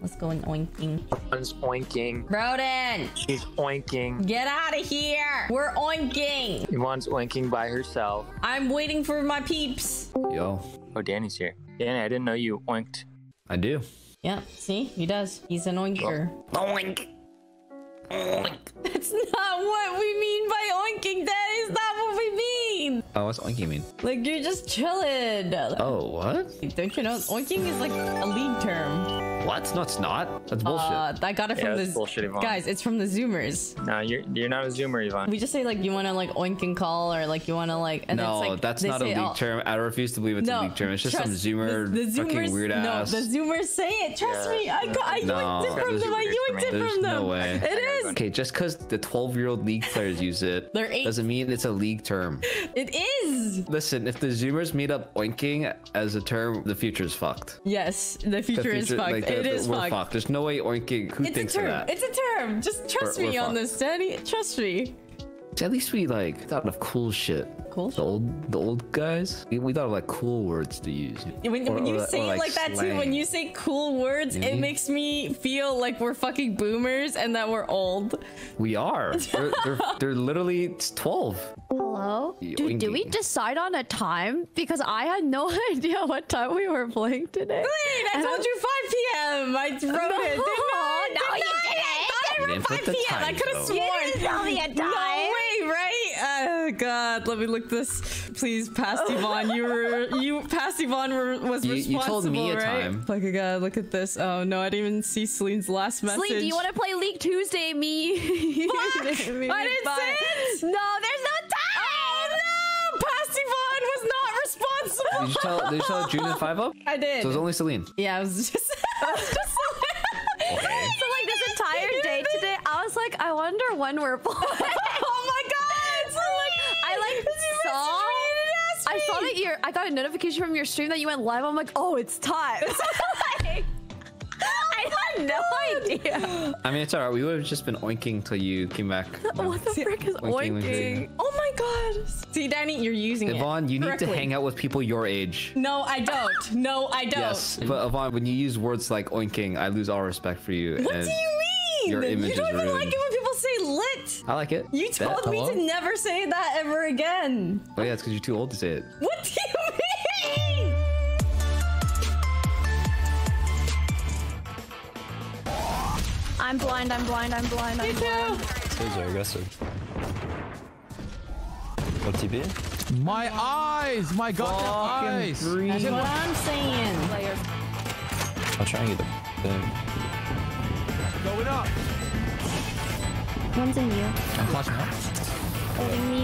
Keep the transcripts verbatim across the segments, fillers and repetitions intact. What's going oinking? One's oinking. Broden! She's oinking. Get out of here! We're oinking! One's oinking by herself. I'm waiting for my peeps. Yo. Oh, Danny's here. Danny, I didn't know you oinked. I do. Yeah, see? He does. He's an oinker. Oh. Oink! Oink! That's not what we mean by oinking. That is not what we mean! Oh, what's oinking mean? Like, you're just chilling. Oh, what? Don't you know? Oinking is like a league term. What? No, it's not. That's bullshit. Uh, I got it yeah, from the bullshit, Yvonne. Guys, it's from the Zoomers. No, you're you're not a Zoomer, Yvonne. We just say like you want to like oink and call, or like you want to like. And no, it's, like, that's not a leak oh. term. I refuse to believe it's no, a leak term. It's just some Zoomer the, the fucking Zoomers, weird ass. No, the Zoomers say it. Trust yeah. me, I got I no, it from them. I oinked it There's from them. No way. It is. Okay, just because the twelve year old league players use it doesn't mean it's a league term. It is. Listen, if the Zoomers made up oinking as a term, the future's fucked. Yes, the future, the future is fucked. Like, It the, is we're fucked. fucked. There's no way oinking. Who it's thinks a term. Of that? It's a term. Just trust we're, me we're on fucked. This, Danny. Trust me. At least we like thought of cool shit. Cool. The old, the old guys. We, we thought of like cool words to use. When, or, when you or, say or, like, like that too, when you say cool words, mm-hmm. it makes me feel like we're fucking boomers and that we're old. We are. they're, they're, they're literally twelve. Hello? Dude, did we decide on a time? Because I had no idea what time we were playing today. Wait, I told you five P M I wrote no, it. Did I? No, did you didn't. I thought I wrote five P M Time, I could have sworn. You didn't tell me a time. No way, right? Oh, God. Let me look this. Please, past Yvonne. You were, you, past Yvonne were, was you, responsible, right? You told me a right? time. Like, I gotta look at this. Oh, no, I didn't even see Celine's last message. Celine, do you want to play League Tuesday? Me. Fuck! I didn't say it. No, there's no time. Yvonne was not responsible. Did you tell, did you tell June and Five Up? I did. So it was only Celine. Yeah, I was just. I was just okay. So like this entire day today, I was like, I wonder when we're playing. Oh my God! So like, I like saw. I saw that your. I got a notification from your stream that you went live. I'm like, oh, it's time. So like, I had no idea. I mean, it's alright. We would have just been oinking till you came back. What the frick is oinking? oinking? Oh my God. See, Danny, you're using Yvonne, it. Yvonne, you correctly. Need to hang out with people your age. No, I don't. No, I don't. Yes, but Yvonne, when you use words like oinking, I lose all respect for you. What and do you mean? Your image you don't even ruined. Like it when people say lit. I like it. You told that, me hello? To never say that ever again. Oh yeah, it's because you're too old to say it. What do you mean? I'm blind, I'm blind, I'm blind, I'm blind. Sage, I guess so. What T P? My oh. eyes! My goddamn oh, eyes! That's what I'm saying. I'll try and get the thing. Going up! One's in you. I'm flashing up. Holding me.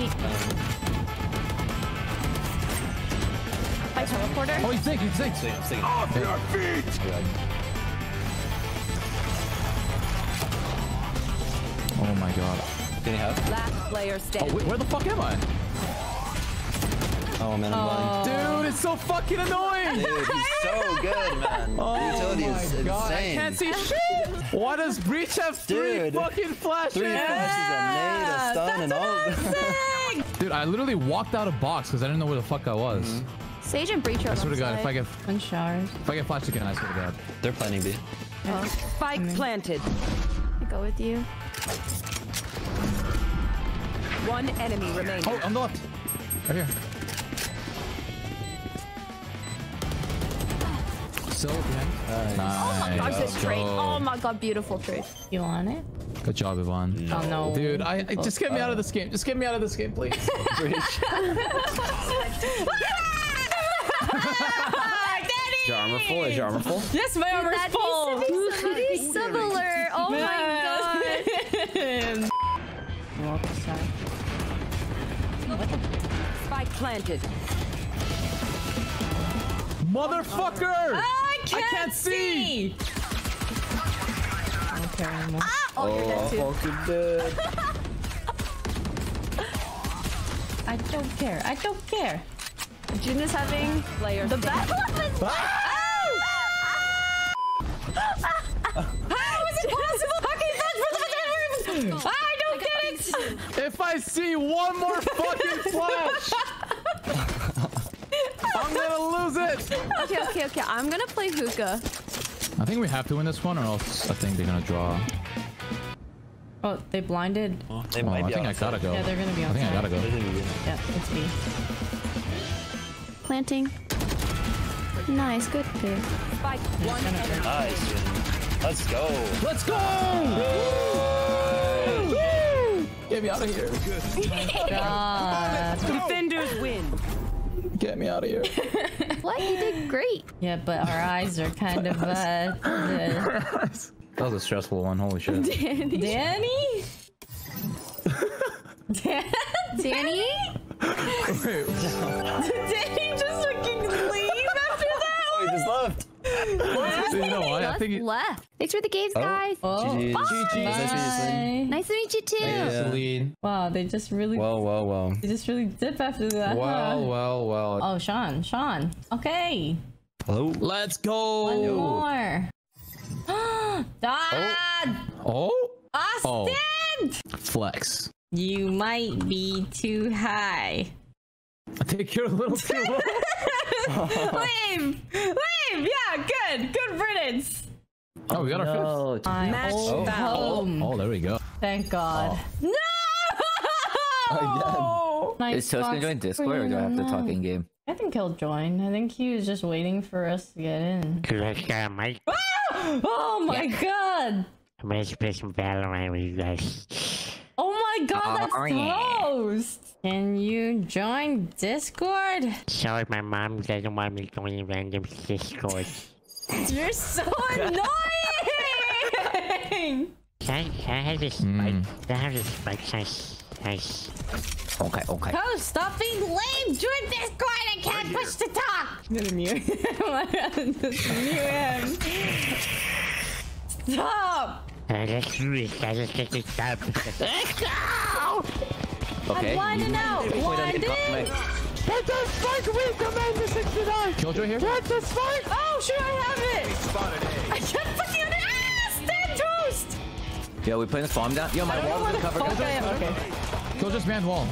By teleporter? Oh, he's sick, he's sick! He's sick. Off your feet! Oh, oh my God. Can you help? Last player standing. Oh, wait, where the fuck am I? Oh man, I'm oh. blind. Dude, it's so fucking annoying! Dude, he's so good, man. Oh utility my is God, insane. I can't see shit! Why does Breach have three Dude, fucking flashes? Three yeah. flashes are made, a stun, and all of Dude, I literally walked out of box because I didn't know where the fuck I was. Mm-hmm. Sage and Breach are I swear to God, side. if I get... And showers. If I get flashed again, I swear to God. They're planning B. Oh. Spike mm-hmm. planted. I go with you. One enemy remaining. Oh, I'm not. Right here. So, nice. Nice. Oh my God, good oh. trade. Oh my God, beautiful trade. You want it? Good job, Yvonne. No. Oh no. Dude, I, I just get me out of this game. Just get me out of this game, please. Is your armor full? Is your armor full? Yes, my armor is full. That needs to be similar. Oh my God. Walk aside. What the? Spike planted. Motherfucker! I can't, I can't see. see. Okay, I'm ah, oh, oh, you're dead too. Fucking dead. I don't care. I don't care. June is having player the battle of his life. How is it possible? Okay, that's I don't get it. If I see one more fucking flash, I'm gonna lose it. Okay, okay, okay. I'm gonna play hookah. think we have to win this one, or else I think they're gonna draw. Oh, they blinded. Oh, they might oh, be I think outside. I gotta go. Yeah, they're gonna be outside. I think I gotta go. Yeah, it's me. Planting. Nice, good pick. Spike one. Nice. Let's go. Let's go. Woo! Woo! Woo! Get me out of here. Good. Defenders win. Get me out of here. What? You did great. Yeah, but our eyes are kind of uh. The... That was a stressful one. Holy shit. Danny. Danny. Dan Danny. Wait. Danny just fucking leave after that. Oh, he just left. What? So you know what? I think he left. Thanks for the games, oh. guys. Oh. G G. Bye. G G. Bye. Nice to meet you too. Yeah. Wow, they just really. Well, well, well. They just really dip after that. Well, huh? well, well. Oh, Sean, Sean. Okay. Hello. Let's go. One more. Dad. Oh. oh. Austin. Oh. Flex. You might be too high. I think you're a little too low. Leave! Leave! Yeah, good! Good riddance! Oh, we got no. our fifth. Match oh, home. Oh, there we go. Thank God. Oh. No! Oh, yeah. Is Toast gonna join Discord or do I have to talk in game? I think he'll join. I think he was just waiting for us to get in. Oh, oh my yeah. God! I'm gonna play some Valorant with you guys. Oh my God, that's oh, yeah. gross! Can you join Discord? Sorry, my mom doesn't want me going to random Discord. You're so annoying! Can I, can I have this spike? Mm. Can I have this spike? Nice. Nice. Okay, okay. Oh, stop being lame! Join Discord! I can't push to talk! I'm gonna mute him. I'm gonna mute him. Stop! I just do it. I just get it done. Let's go! Okay. I'm blinding out. Blinding. Get the spike. We command the sixty-nine. Killjoy here. Get the spike. Oh, shoot. I have it. Spotted I can't fucking get it. Ah, stand toast. Yo, we playing the farm down. Yo, my wall is covered. Okay, okay. Killjoy's man wall.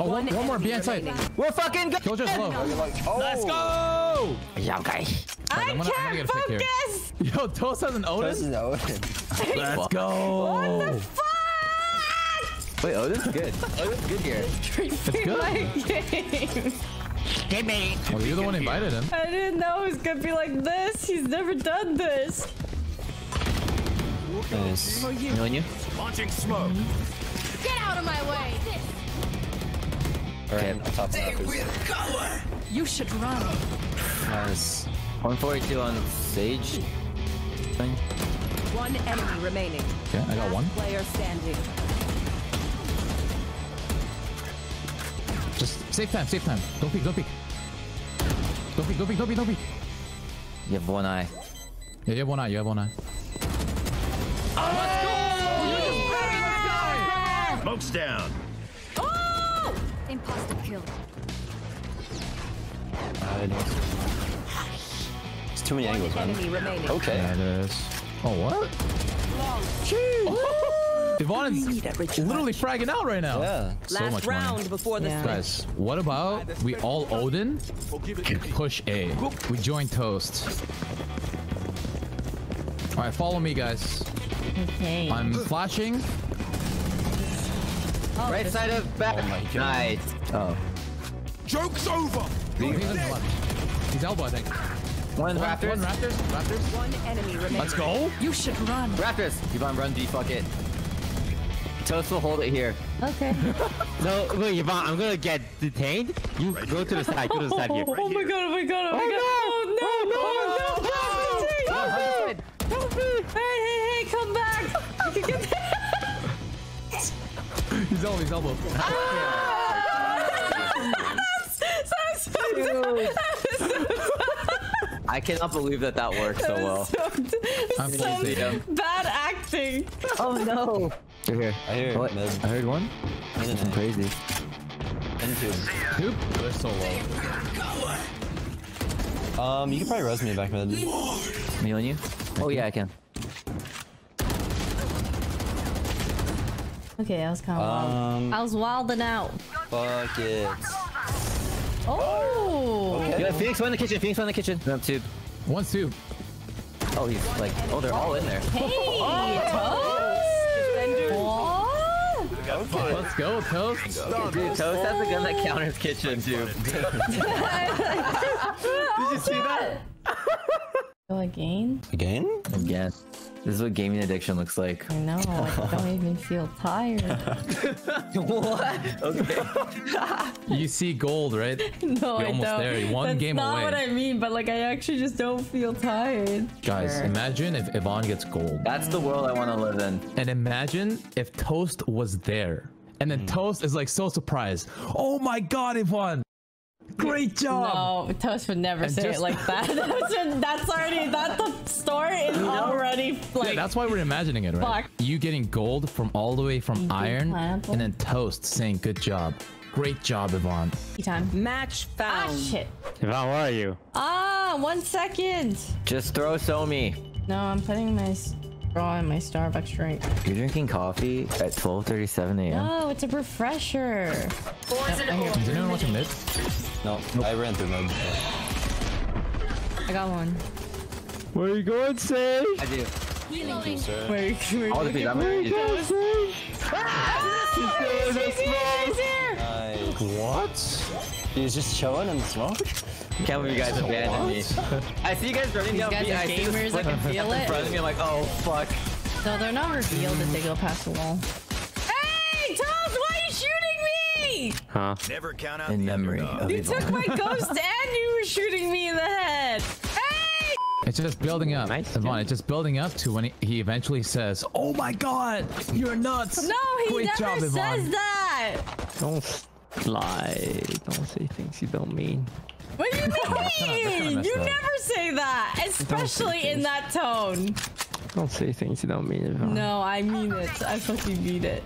Oh, one, one more. Be inside. We're fucking good. Killjoy's low. Oh. Let's go. Yeah, okay. I gonna, can't focus! Yo, Toast has an Odin? Toast is Odin. Let's go! What the fuck? Wait, Odin's good. Odin's good here. It's good. My game. Get me. Well, you're the one who invited him. I didn't know it was gonna be like this. He's never done this. Nice. You on you? Launching smoke. Get out of my way! Alright, I'll top that. You should run. Nice. one forty-two on Sage. One enemy remaining. Okay, I got one. Player standing. Just save time, save time. Don't peek, don't peek. Don't peek, don't peek, don't peek, don't peek. You have one eye. Yeah, you have one eye, you have one eye. Oh, let's go! Yeah! Smoke's down. Oh! Imposter kill. I don't. Too many angles, man. Okay. Yeah, it is. Oh, what? Oh. Devon is literally fragging out right now. Yeah. So Last much round money. Before the yeah. Guys, what about we all Odin push A? We join Toast. All right, follow me, guys. Okay. I'm flashing. Oh, right side of back. Oh my God. Nice. Oh. Joke's over. He's, He's elbow, I think. One, one Raptors. One Raptors. Raptors. One enemy remaining. Let's go. You should run. Raptors. Yvonne, run D. Fuck it. Toast will hold it here. Okay. No, wait, Yvonne, I'm gonna get detained. You right go here. to the side. Go to the side here. Right oh my here. God! Oh my God! Oh my God! Oh no! Oh no! Oh, no! Oh, no. Oh, help me! Hey! Hey! Hey! Come back! You can get there. He's on his elbow. Ah! So excited. I cannot believe that that worked that so well. So, I'm so bad acting. Oh no. You're here. I heard, oh, I heard one. I heard one. Crazy. And two. Oop. They're so low. Um, you can probably res me back mid. Me on you? Oh yeah, I can. Okay, I was kind of um, wild. I was wilding out. Fuck it. Oh. Yeah, Phoenix went in the kitchen. Phoenix went in the kitchen. No, two. One's two. Oh, he's like, oh, they're all in there. Hey, oh, Toast! Defenders. Okay. Let's go, Toast. Okay, dude, Toast has a gun that counters kitchen, dude. Did you see that? Again? Again? Again. This is what gaming addiction looks like. I know, I don't even feel tired. What? Okay. You see gold, right? No, You're I almost don't. There. One That's game away. That's not what I mean, but like I actually just don't feel tired. Guys, sure. Imagine if Yvonne gets gold. That's the world I want to live in. And imagine if Toast was there. And then mm. Toast is like so surprised. Oh my god, Yvonne! Great job! No, Toast would never and say just... it like that. That's already, that the story is already like... Yeah, that's why we're imagining it, right? Fuck. You getting gold from all the way from iron, plant. And then Toast saying good job. Great job, Yvonne. Time. Match found. Ah, shit. Yvonne, where are you? Ah, one second. Just throw Somi. No, I'm putting my straw in my Starbucks drink. You're drinking coffee at twelve thirty-seven A M? No, it's a refresher. Or is it a Did anyone watch a mid? No, nope. I ran through them. I got one. Where are you going, Sage? I do. Thank you, sir. Where, where, All the people. Where are you going, Sage? Ah! He's there, he's here! Nice. What? He's just chilling in the smoke? I can't believe you guys abandoned me. I see you guys running These down guys B. Are I gamers, see this I can feel it. In front of me, I'm like, oh, fuck. No, they're not revealed if they go past the wall. Hey, Toast, why are you shooting? Huh? Never count out in memory. You took my ghost and you were shooting me in the head. Hey! It's just building up. Nice. Yvonne, it's just building up to when he eventually says, oh my god, you're nuts. No, he Great never job, says Yvonne. That. Don't lie. Don't say things you don't mean. What do you mean? You up. Never say that, especially in that tone. Don't say things you don't mean, Yvonne. No, I mean it. I fucking mean it.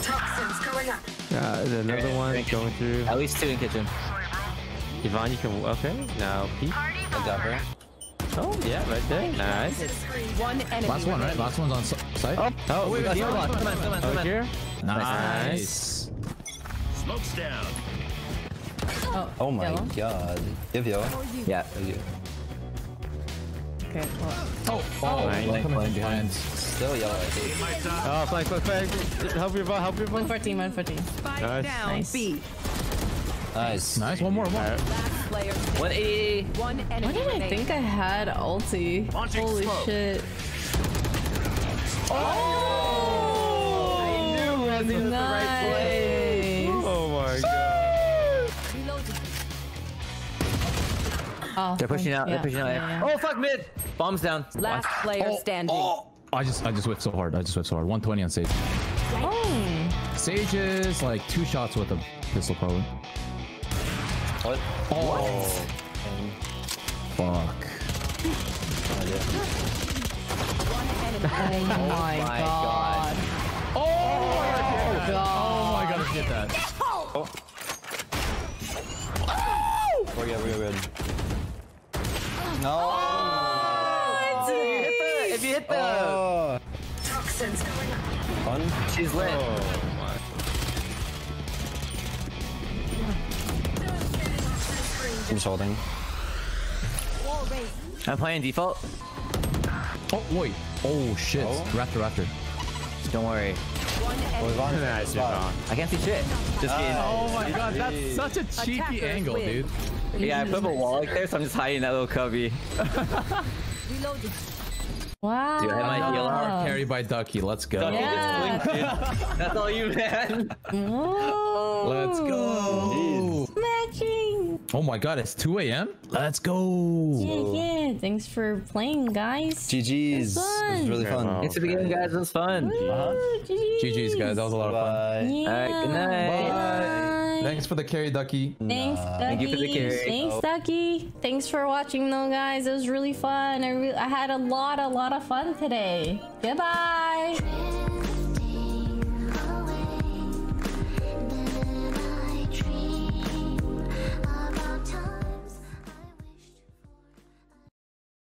Toxins coming up. Uh, is another there one is going through. At least two in kitchen. Yvonne, you can. Okay, now Pete. Her. Oh, yeah, right there. Nice. One enemy Last one, right? Last one's on site. Oh, oh, wait, wait, come on. Come on, come on, come on. Here. Nice. Smoke's down. Oh, oh my yellow. God. Give yellow. Yeah. Okay, well. Oh, oh, flank, flank behind. Still yellow, I think. Oh, flank, flank, flank. Help your bot, help your bot. one fourteen, one fourteen. Nice. Nice. B. Nice. Nice, one more, one more. one eighty. One enemy. Why did I think I had ulti? Holy slow. Shit. Oh! I knew I was in the right place. Oh my god. Oh, they're pushing out, yeah. they're pushing out. Yeah, yeah. Oh, fuck, mid! Bombs down. Last player oh, standing. Oh. I just I just whipped so hard. I just whipped so hard. one twenty on Sage. Oh. Sage is like two shots with a pistol probably. What? Oh. What? Fuck. Oh my god. Oh my god. Oh my god, let's get that. No. Oh. Oh. We're good, we're good. No. Oh. If you hit the oh. toxins going up. Fun. She's lit. Oh my. I'm just holding. I'm playing default. Oh wait. Oh shit. Oh. Raptor, raptor. Don't worry. I can't see shit. Just kidding. Oh my god, that's such a cheeky Attackers angle, win. Dude. Yeah, I put a wall like there, so I'm just hiding that little cubby. Reloaded. Wow. Dude, I had my heel hard carried by Ducky. Let's go. Ducky yeah. just blinked, dude. That's all you, man. Whoa. Let's go. Matching. Oh my god, it's two A M? Let's go. Yeah, yeah. Thanks for playing, guys. G G's. It was really fun. Oh, Thanks for the game, guys. It was fun. Woo, uh-huh. G G's. G G's, guys. That was a lot Bye. Of fun. Yeah. All right, good night. Bye. Bye. Thanks for the carry, Ducky. Thanks, Ducky. Thank you for the carry. Thanks, Ducky. Thanks for watching, though, guys. It was really fun. I, re I had a lot, a lot of fun today. Goodbye.